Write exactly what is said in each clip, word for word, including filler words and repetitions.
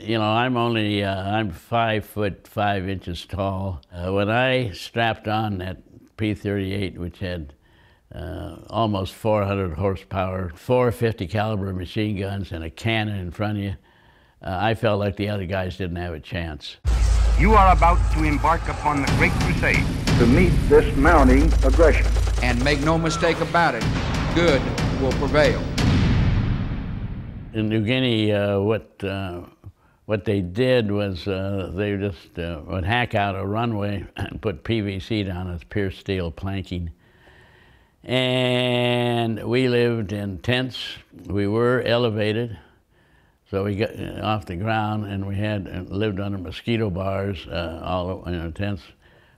You know, I'm only, uh, I'm five foot five inches tall. Uh, when I strapped on that P thirty-eight, which had uh, almost four hundred horsepower, four fifty caliber machine guns and a cannon in front of you, uh, I felt like the other guys didn't have a chance. You are about to embark upon the Great Crusade to meet this mounting aggression. And make no mistake about it, good will prevail. In New Guinea, uh, what uh, what they did was uh, they just uh, would hack out a runway and put P V C down as pierced steel planking. And we lived in tents. We were elevated, so we got off the ground, and we had uh, lived under mosquito bars uh, all in our tents.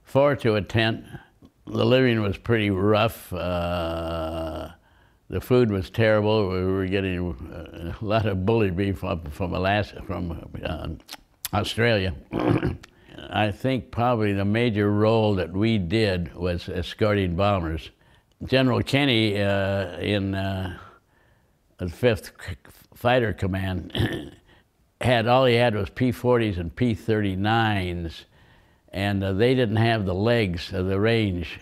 Four to a tent. The living was pretty rough. Uh, The food was terrible. We were getting a lot of bully beef up from Alaska, from uh, Australia. I think probably the major role that we did was escorting bombers. General Kenny uh, in uh, the fifth Fighter Command had all he had was P forties and P thirty-nines, and uh, they didn't have the legs of the range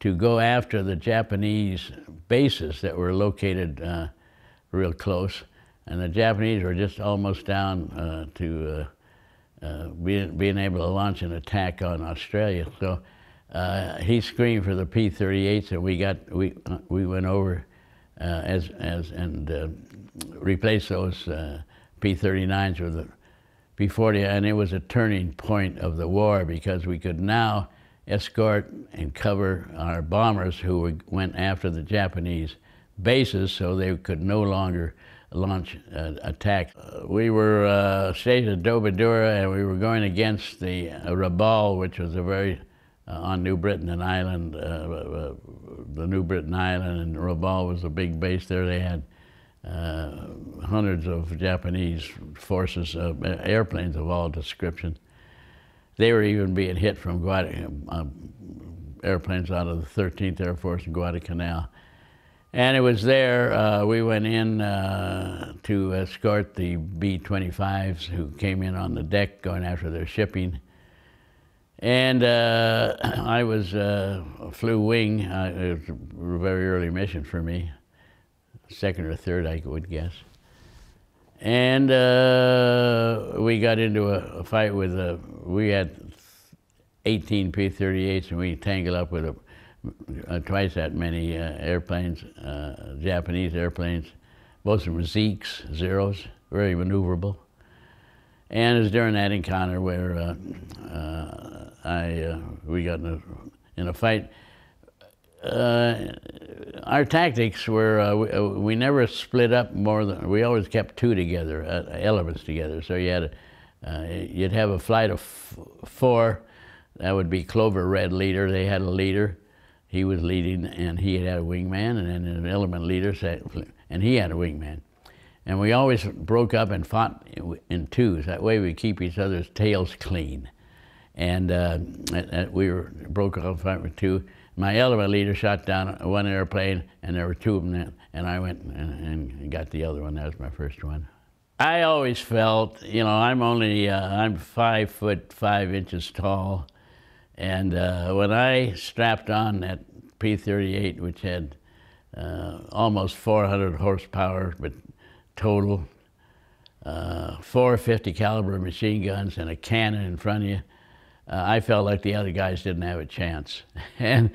to go after the Japanese bases that were located uh, real close, and the Japanese were just almost down uh, to uh, uh, being, being able to launch an attack on Australia. So uh, he screamed for the P thirty-eights, and we got we uh, we went over uh, as as and uh, replaced those uh, P thirty-nines with the P forty, and it was a turning point of the war because we could now escort and cover our bombers who went after the Japanese bases, so they could no longer launch uh, attacks. Uh, we were uh, stationed at Dobodura, and we were going against the uh, Rabaul, which was a very uh, on New Britain an island, uh, uh, the New Britain island, and Rabaul was a big base there. They had uh, hundreds of Japanese forces, uh, airplanes of all description. They were even being hit from Guada uh, airplanes out of the thirteenth Air Force in Guadalcanal. And it was there uh, we went in uh, to escort the B twenty-fives who came in on the deck going after their shipping. And uh, I was uh, flew wing. Uh, it was a very early mission for me, second or third, I would guess. And uh, we got into a, a fight with a, we had eighteen P thirty-eights, and we tangled up with a, a twice that many uh, airplanes, uh, Japanese airplanes. Most of them were Zekes, Zeros, very maneuverable. And it was during that encounter where uh, uh, I uh, we got in a, in a fight. Uh, our tactics were, uh, we, uh, we never split up more than, we always kept two together, uh, elements together. So you had a, uh, you'd have a flight of f four, that would be Clover Red leader. They had a leader, he was leading, and he had a wingman, and then an element leader, sat, and he had a wingman. And we always broke up and fought in twos. That way we keep each other's tails clean. And uh, we were broke up and fought with two. My element leader shot down one airplane, and there were two of them, and I went and, and got the other one. That was my first one. I always felt, you know, I'm only, uh, I'm five foot five inches tall, and uh, when I strapped on that P thirty-eight, which had uh, almost four hundred horsepower, but total, uh, four fifty caliber machine guns and a cannon in front of you, Uh, I felt like the other guys didn't have a chance. And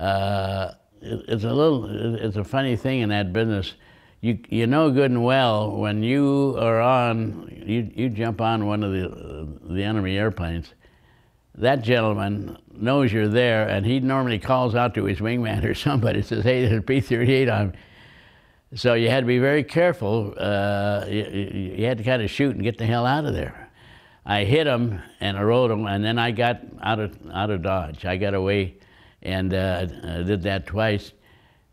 uh, it, it's a little, it's a funny thing in that business. You, you know good and well when you are on, you, you jump on one of the, the enemy airplanes, that gentleman knows you're there, and he normally calls out to his wingman or somebody, says, hey, there's a P thirty-eight on me. So you had to be very careful. Uh, you, you had to kind of shoot and get the hell out of there. I hit him and I rode him, and then I got out of out of Dodge. I got away, and uh, did that twice.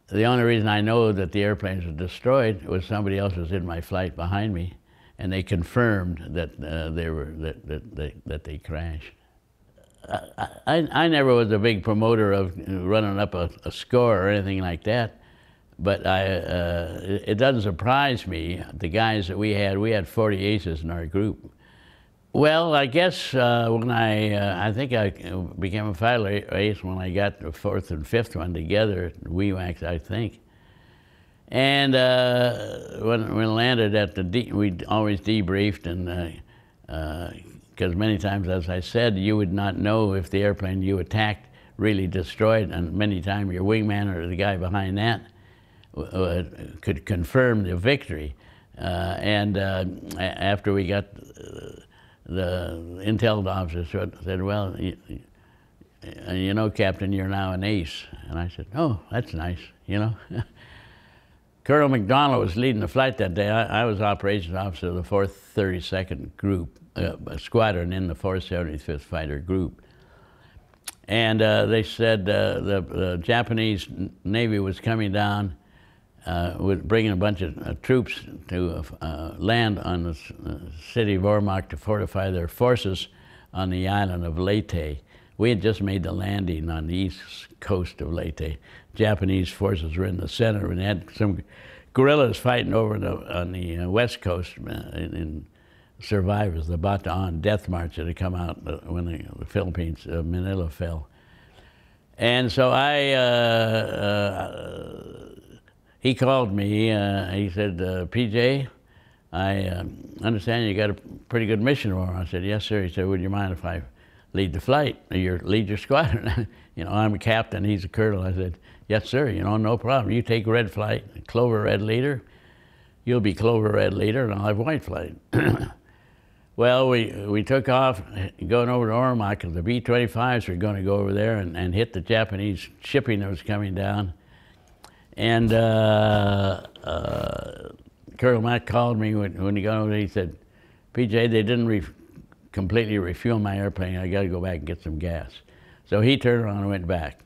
The only reason I know that the airplanes were destroyed was somebody else was in my flight behind me, and they confirmed that uh, they were that that they, that they crashed. I, I I never was a big promoter of running up a, a score or anything like that, but I uh, it, it doesn't surprise me. The guys that we had, we had forty aces in our group. Well, I guess uh, when I, uh, I think I became a fighter ace when I got the fourth and fifth one together at WEWAC, I think. And uh, when we landed at the, de we always debriefed, and because uh, uh, many times, as I said, you would not know if the airplane you attacked really destroyed, and many times your wingman or the guy behind that uh, could confirm the victory. Uh, and uh, after we got uh, the intel officer said, well, you, you know, Captain, you're now an ace. And I said, oh, that's nice, you know. Colonel McDonald was leading the flight that day. I, I was operations officer of the fourth thirty-second Group, uh, a squadron in the four seventy-fifth Fighter Group. And uh, they said uh, the, the Japanese Navy was coming down, uh, was bringing a bunch of uh, troops to uh, land on the city of Ormoc to fortify their forces on the island of Leyte. We had just made the landing on the east coast of Leyte. Japanese forces were in the center, and had some guerrillas fighting over the, on the uh, west coast, uh, in, in survivors, the Bataan death march that had come out when the, the Philippines, uh, Manila fell. And so I, uh, uh, he called me, uh, he said, uh, P J, I uh, understand you got a pretty good mission tomorrow. I said, yes, sir. He said, would you mind if I lead the flight, or your, lead your squadron? You know, I'm a captain, he's a colonel. I said, yes, sir, you know, no problem. You take red flight, clover red leader, you'll be clover red leader, and I'll have white flight. Well, we, we took off, going over to Ormoc, because the B twenty-fives were going to go over there and, and hit the Japanese shipping that was coming down. And uh, uh, Colonel Matt called me when, when he got over there. He said, P J, they didn't re completely refuel my airplane. I got to go back and get some gas. So he turned around and went back.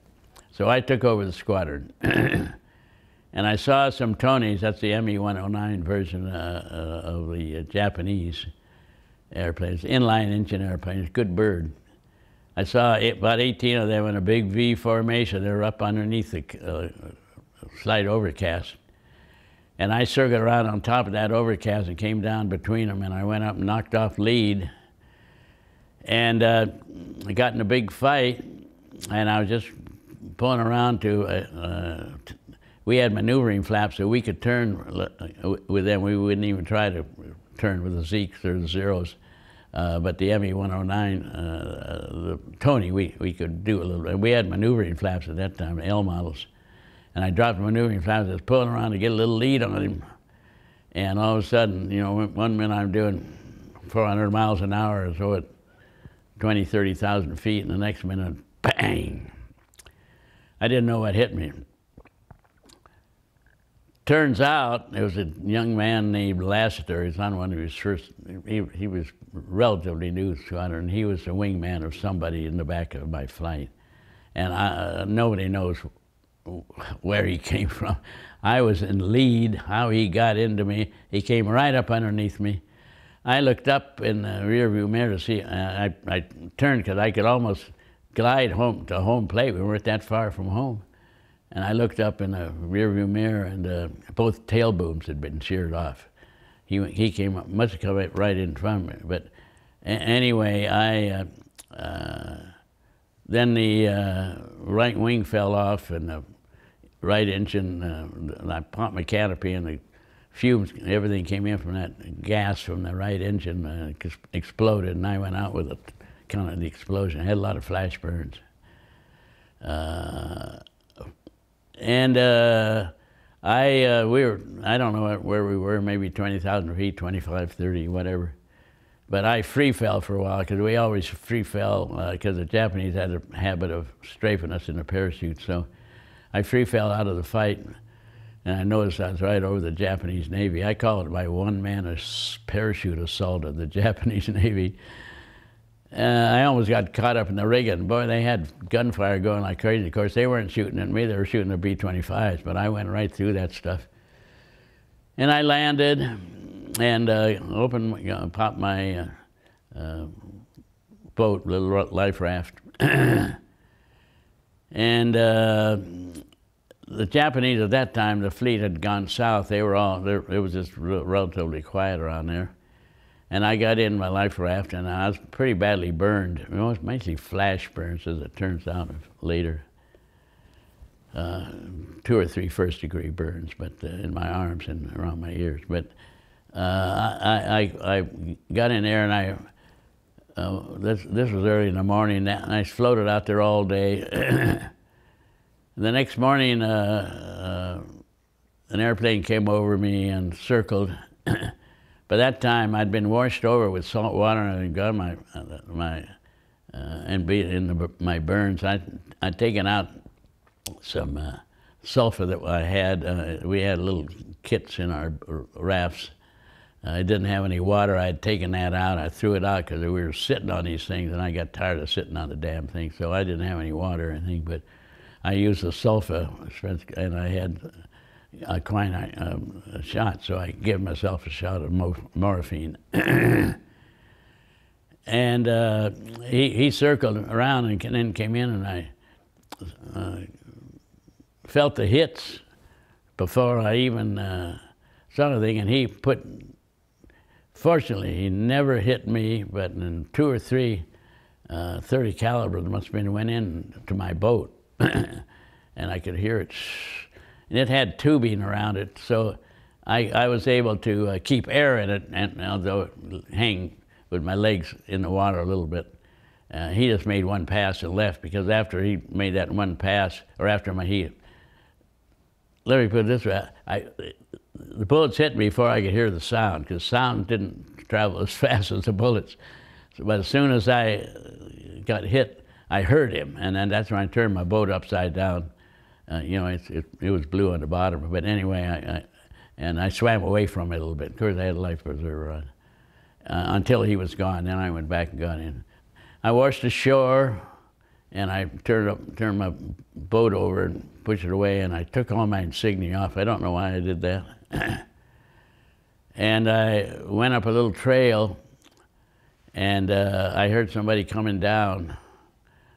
So I took over the squadron. And I saw some Tonys, that's the M E one oh nine version uh, uh, of the uh, Japanese airplanes, inline engine airplanes, good bird. I saw eight, about eighteen of them in a big V formation. They were up underneath the uh, slight overcast. And I circled around on top of that overcast and came down between them, and I went up and knocked off lead. And uh, I got in a big fight, and I was just pulling around to, uh, uh, we had maneuvering flaps so we could turn with them. We wouldn't even try to turn with the Zekes or the Zeros, uh, but the M E one oh nine, uh, the Tony, we, we could do a little bit. We had maneuvering flaps at that time, L models. And I dropped the maneuvering flaps, I was pulling around to get a little lead on him. And all of a sudden, you know, one minute I'm doing four hundred miles an hour or so at twenty, thirty thousand feet, and the next minute, bang! I didn't know what hit me. Turns out, there was a young man named Lassiter. He's on one of his first, he, he was relatively new squadron, and he was the wingman of somebody in the back of my flight. And I, nobody knows where he came from. I was in lead, how he got into me. He came right up underneath me. I looked up in the rearview mirror to see, I, I turned because I could almost glide home to home plate. We weren't that far from home. And I looked up in the rearview mirror, and uh, both tail booms had been sheared off. He he came up, must have come right in front of me. But a anyway, I uh, uh, then the uh, right wing fell off, and the right engine. Uh, and I popped my canopy, and the fumes, everything came in from that gas from the right engine, uh, exploded, and I went out with a kind of the explosion. I had a lot of flash burns. Uh, And uh, I, uh, we were, I don't know where we were, maybe twenty thousand feet, twenty-five, thirty, whatever. But I free fell for a while, because we always free fell, because uh, the Japanese had a habit of strafing us in a parachute. So I free fell out of the fight, and I noticed I was right over the Japanese Navy. I call it my one-man parachute assault of the Japanese Navy. Uh, I almost got caught up in the rig, and boy, they had gunfire going like crazy. Of course, they weren't shooting at me, they were shooting at B twenty-fives, but I went right through that stuff. And I landed, and uh, opened, uh, popped my uh, uh, boat, little life raft. And uh, the Japanese at that time, the fleet had gone south. They were all, it was just relatively quiet around there. And I got in my life raft, and I was pretty badly burned. It was mostly flash burns, as it turns out later. Uh, two or three first-degree burns, but uh, in my arms and around my ears. But uh, I, I, I got in there, and I uh, this this was early in the morning, and I floated out there all day. The next morning, uh, uh, an airplane came over me and circled. By that time, I'd been washed over with salt water and got my my uh, and be in the, my burns. I I'd taken out some uh, sulfur that I had. Uh, we had little kits in our rafts. Uh, I didn't have any water. I had taken that out. I threw it out because we were sitting on these things, and I got tired of sitting on the damn thing. So I didn't have any water or anything, but I used the sulfur, and I had a quinine um, a shot, so I gave myself a shot of mo morphine. And uh, he, he circled around and then came in, and I uh, felt the hits before I even uh, saw anything, and he put, fortunately, he never hit me, but in two or three uh, thirty calibers must have been, went in to my boat, and I could hear it. And it had tubing around it, so I, I was able to uh, keep air in it, and although it hang with my legs in the water a little bit. Uh, he just made one pass and left, because after he made that one pass, or after my heat, let me put it this way, I, the bullets hit me before I could hear the sound, because sound didn't travel as fast as the bullets. So, but as soon as I got hit, I heard him, and then that's when I turned my boat upside down. Uh, you know, it, it, it was blue on the bottom, but anyway, I, I, and I swam away from it a little bit. Of course, I had a life preserver on, uh, until he was gone. Then I went back and got in. I washed ashore, and I turned up, turned my boat over and pushed it away, and I took all my insignia off. I don't know why I did that. And I went up a little trail, and uh, I heard somebody coming down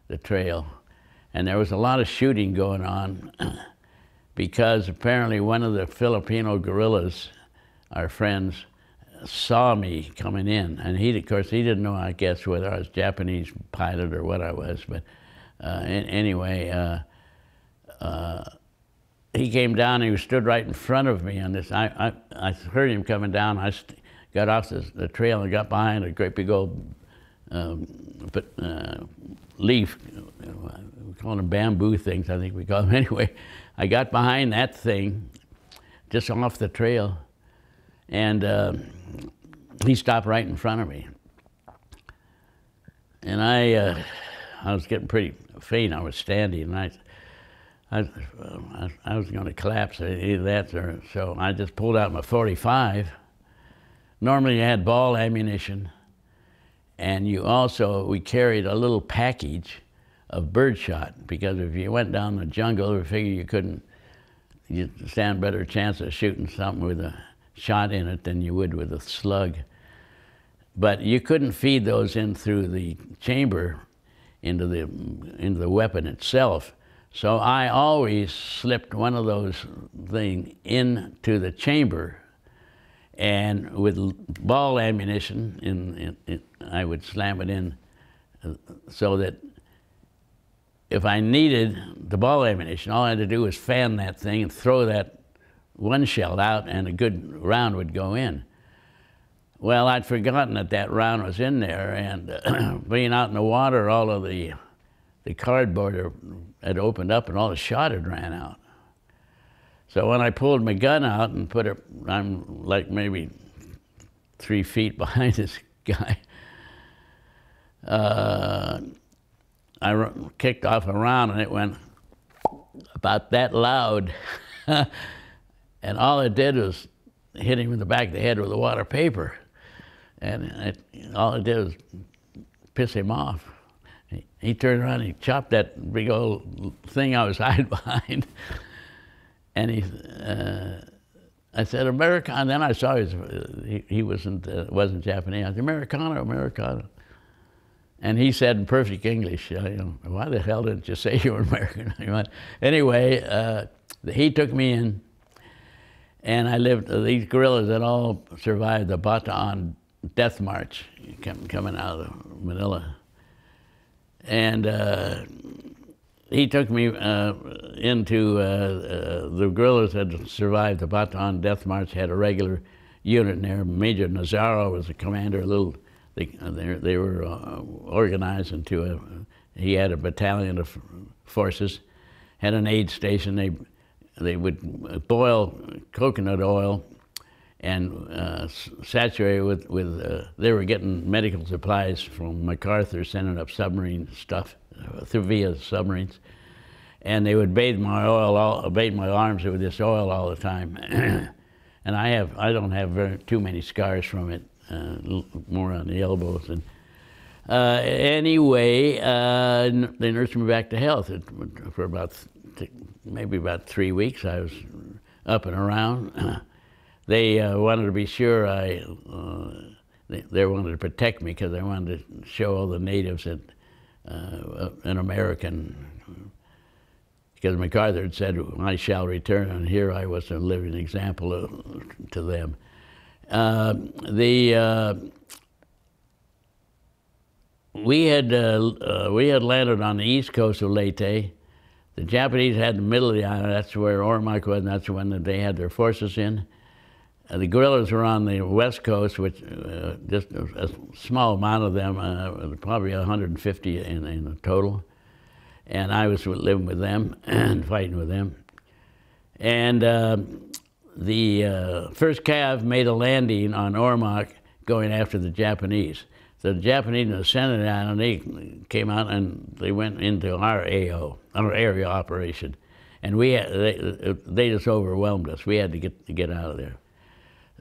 the trail. And there was a lot of shooting going on, because apparently one of the Filipino guerrillas, our friends, saw me coming in. And he, of course, he didn't know, I guess, whether I was Japanese pilot or what I was. But uh, anyway, uh, uh, he came down, and he stood right in front of me on this. I, I, I heard him coming down. I got off this, the trail and got behind a great big old um, but, uh, leaf. We call them bamboo things, I think we call them anyway. I got behind that thing, just off the trail, and uh, he stopped right in front of me. And I, uh, I was getting pretty faint. I was standing, and I, I, I was going to collapse, either that or so. I just pulled out my forty-five. Normally, I had ball ammunition, and you also we carried a little package of birdshot, because if you went down the jungle, we figured you couldn't, you'd stand a better chance of shooting something with a shot in it than you would with a slug. But you couldn't feed those in through the chamber into the, into the weapon itself. So I always slipped one of those things into the chamber, and with ball ammunition, in, in, in, I would slam it in so that if I needed the ball ammunition, all I had to do was fan that thing and throw that one shell out, and a good round would go in. Well, I'd forgotten that that round was in there, and uh, being out in the water, all of the, the cardboard had opened up, and all the shot had ran out. So when I pulled my gun out and put it, I'm like maybe three feet behind this guy. Uh, I r kicked off a round, and it went about that loud. And all it did was hit him in the back of the head with a wad of paper. And it, all it did was piss him off. He, he turned around, and he chopped that big old thing I was hiding behind. And he, uh, I said, Americano. And then I saw his, he, he wasn't, uh, wasn't Japanese. I said, Americano, Americano. And he said in perfect English, you know, why the hell didn't you say you were American? Anyway, uh, he took me in, and I lived, these guerrillas had all survived the Bataan death march coming out of Manila. And uh, he took me uh, into, uh, uh, the guerrillas had survived the Bataan death march, had a regular unit in there. Major Nazaro was the commander, a little, they, they were uh, organized into a, he had a battalion of forces, had an aid station. They, they would boil coconut oil and uh, saturated with, with uh, they were getting medical supplies from MacArthur, sending up submarine stuff uh, through via submarines. And they would bathe my oil, all, bathe my arms with this oil all the time. And I have, I don't have very, too many scars from it, uh, more on the elbows. And uh, anyway, uh, they nursed me back to health it, for about, th maybe about three weeks. I was up and around. They uh, wanted to be sure I, uh, they, they wanted to protect me because they wanted to show all the natives that uh, an American, because MacArthur had said, I shall return, and here I was a living example of, to them. Uh, the, uh, we, had, uh, uh, we had landed on the east coast of Leyte. The Japanese had the middle of the island, that's where Ormoc was, and that's the one that they had their forces in. The guerrillas were on the west coast, which uh, just a, a small amount of them, uh, probably one hundred fifty in, in total. And I was living with them and fighting with them. And uh, the uh, first Cav made a landing on Ormoc going after the Japanese. So the Japanese ascended down and they came out and they went into our A O, our area operation. And we had, they, they just overwhelmed us. We had to get, to get out of there.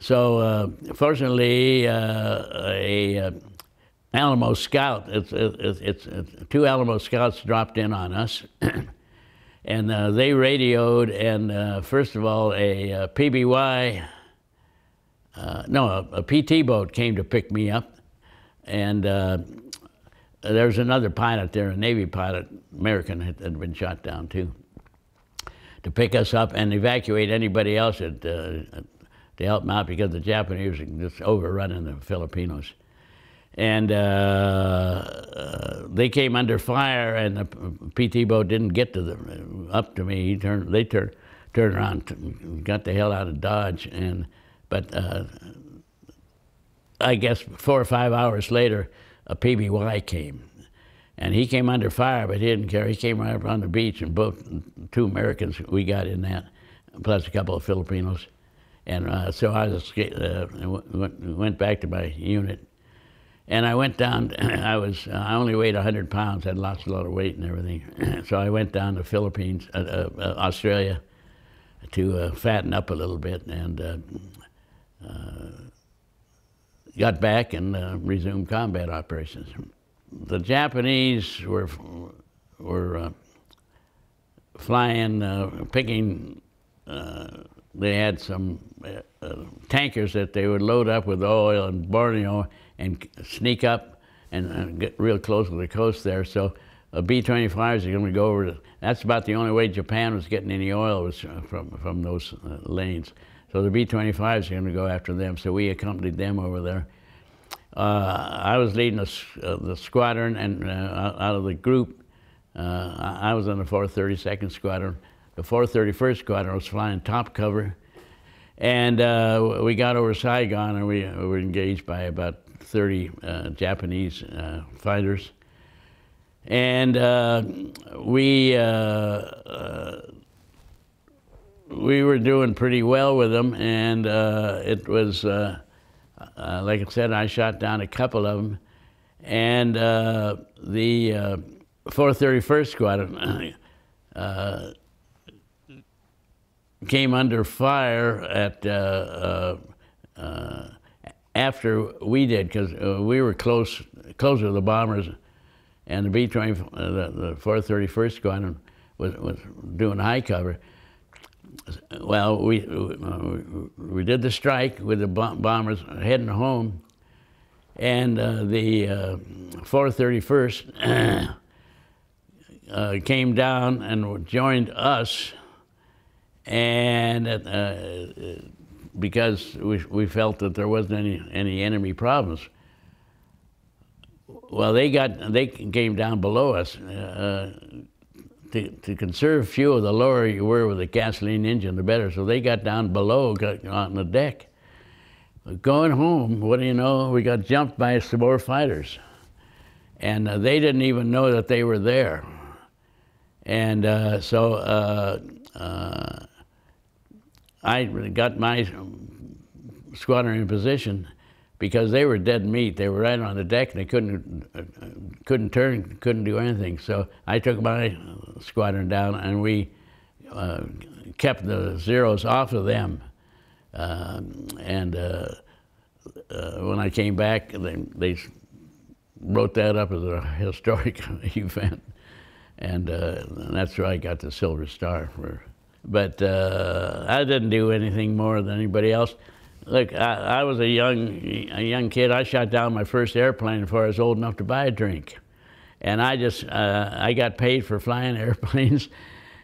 So, uh, fortunately, uh, a uh, Alamo scout, it's, it's, it's, it's, two Alamo scouts dropped in on us, and uh, they radioed, and uh, first of all, a, a P B Y, uh, no, a, a P T boat came to pick me up, and uh, there was another pilot there, a Navy pilot, American, had, had been shot down too, to pick us up and evacuate anybody else that, uh, to help them out because the Japanese were just overrunning the Filipinos. And uh, uh, they came under fire and the P T boat didn't get to them, up to me. He turned, they tur turned around, got the hell out of Dodge. And, but uh, I guess four or five hours later, a P B Y came. And he came under fire, but he didn't care. He came right up on the beach and both, two Americans, we got in that, plus a couple of Filipinos. And uh, so I was, uh, went back to my unit, and I went down. I was uh, I only weighed one hundred pounds. Had lost a lot of weight and everything. So I went down to Philippines, uh, uh, Australia, to uh, fatten up a little bit, and uh, uh, got back and uh, resumed combat operations. The Japanese were were uh, flying, uh, picking. Uh, They had some uh, uh, tankers that they would load up with oil in Borneo and sneak up and uh, get real close to the coast there. So a B twenty-five is going to go over. To, that's about the only way Japan was getting any oil was from from those uh, lanes. So the B twenty-five is going to go after them. So we accompanied them over there. Uh, I was leading the, uh, the squadron, and uh, out of the group, uh, I was on the four thirty-second squadron. The four thirty-first Squadron was flying top cover, and uh, we got over Saigon, and we, we were engaged by about thirty uh, Japanese uh, fighters. And uh, we uh, uh, we were doing pretty well with them, and uh, it was uh, uh, like I said, I shot down a couple of them, and uh, the uh, four thirty-first Squadron. Uh, came under fire at uh, uh, uh, after we did, because uh, we were close closer to the bombers, and the B twenty, uh, the, the four thirty-first Squadron was, was doing high cover. Well, we uh, we did the strike with the bom bombers heading home, and uh, the uh, four thirty-first uh, came down and joined us. And uh, because we, we felt that there wasn't any, any enemy problems. Well, they got they came down below us uh, to, to conserve fuel. The lower you were with a gasoline engine, the better. So they got down below, got on the deck. Going home, what do you know? We got jumped by some more fighters, and uh, they didn't even know that they were there. And uh, so uh, uh, I got my squadron in position, because they were dead meat. They were right on the deck, and they couldn't, couldn't turn, couldn't do anything. So I took my squadron down, and we uh, kept the Zeros off of them. Uh, and uh, uh, when I came back, they, they wrote that up as a historic event. And, uh, and that's where I got the Silver Star. For, but uh, I didn't do anything more than anybody else. Look, I, I was a young, a young kid. I shot down my first airplane before I was old enough to buy a drink, and I just uh, I got paid for flying airplanes,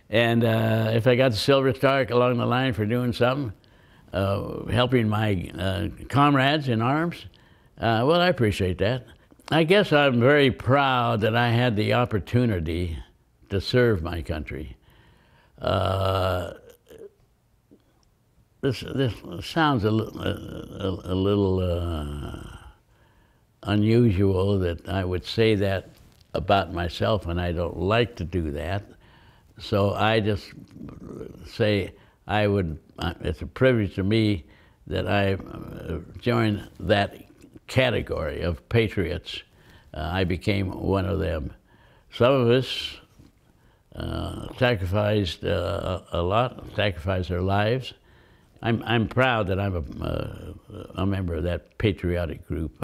and uh, if I got the Silver Star along the line for doing something, uh, helping my uh, comrades in arms, uh, well, I appreciate that. I guess I'm very proud that I had the opportunity to serve my country. Uh, This, this sounds a, a, a little uh, unusual that I would say that about myself, and I don't like to do that. So I just say I would, it's a privilege to me that I joined that category of patriots. Uh, I became one of them. Some of us uh, sacrificed uh, a lot, sacrificed their lives. I'm, I'm proud that I'm a, uh, a member of that patriotic group.